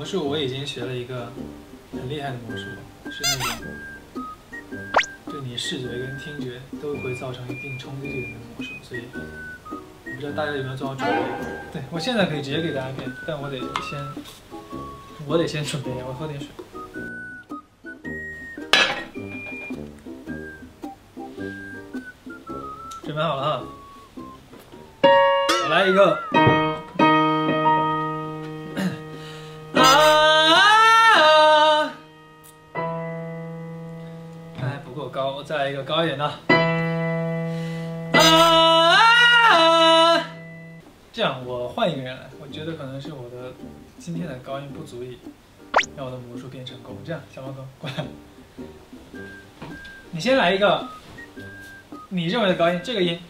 魔术我已经学了一个很厉害的魔术，是那种对你视觉跟听觉都会造成一定冲击力的魔术，所以我不知道大家有没有做好准备。对我现在可以直接给大家变，但我得先准备一下，我喝点水。 准备好了哈，我来一个。啊！哎，不够高，我再来一个高一点的。啊！这样我换一个人来，我觉得可能是我的今天的高音不足以让我的魔术变成功。这样，小猫哥过来，你先来一个。 你认为的高音，这个音，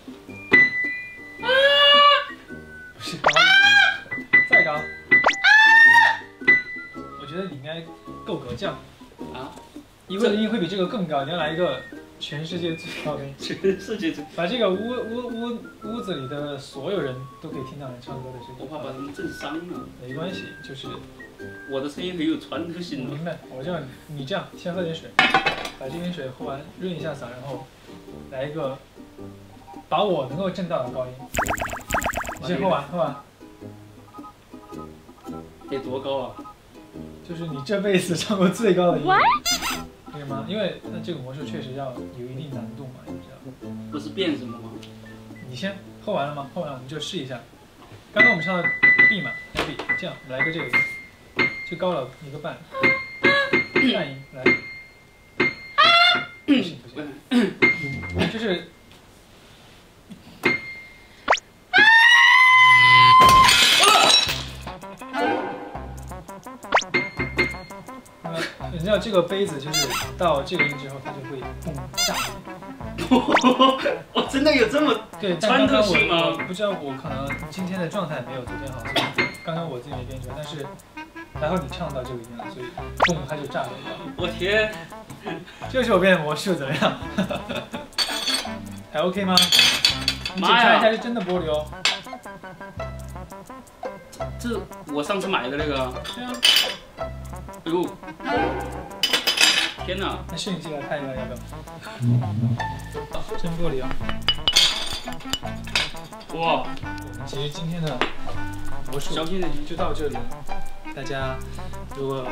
不是高音，再高，我觉得你应该够格这样啊，一个音会比这个更高，你要来一个全世界最高的音，全世界最，把这个屋子里的所有人都可以听到你唱歌的声音，我怕把他们震伤了，没关系，就是我的声音很有穿透性，明白？我这样，你这样，先喝点水，把这瓶水喝完，润一下嗓，然后。 来一个，把我能够震到的高音。你先喝完。得多高啊？就是你这辈子唱过最高的音。对吗？因为那这个魔术确实要有一定难度嘛，你知道。不是变什么吗？你先喝完了吗？喝完了我们就试一下。刚刚我们唱到 B 嘛 ，B 这样，来个这个音，就高了一个半，半音来。不行。 就是，你知道这个杯子就是到这个音之后，它就会蹦炸。我真的有这么对穿透性吗？不知道，我可能今天的状态没有昨天好，所以刚刚我自己没编出来，但是。 然后你唱到这个音了，所以蹦它就炸了。我天，这是我变的魔术，怎么样？还 OK 吗？你检查一下是真的玻璃哦。这我上次买的那个。对啊。哎呦！天哪！那摄影机来看一下要不要？真玻璃啊！哇！我们其实今天的魔术就到这里了。 大家如果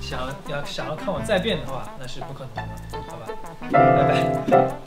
想要看我再变的话，那是不可能的，好吧？拜拜。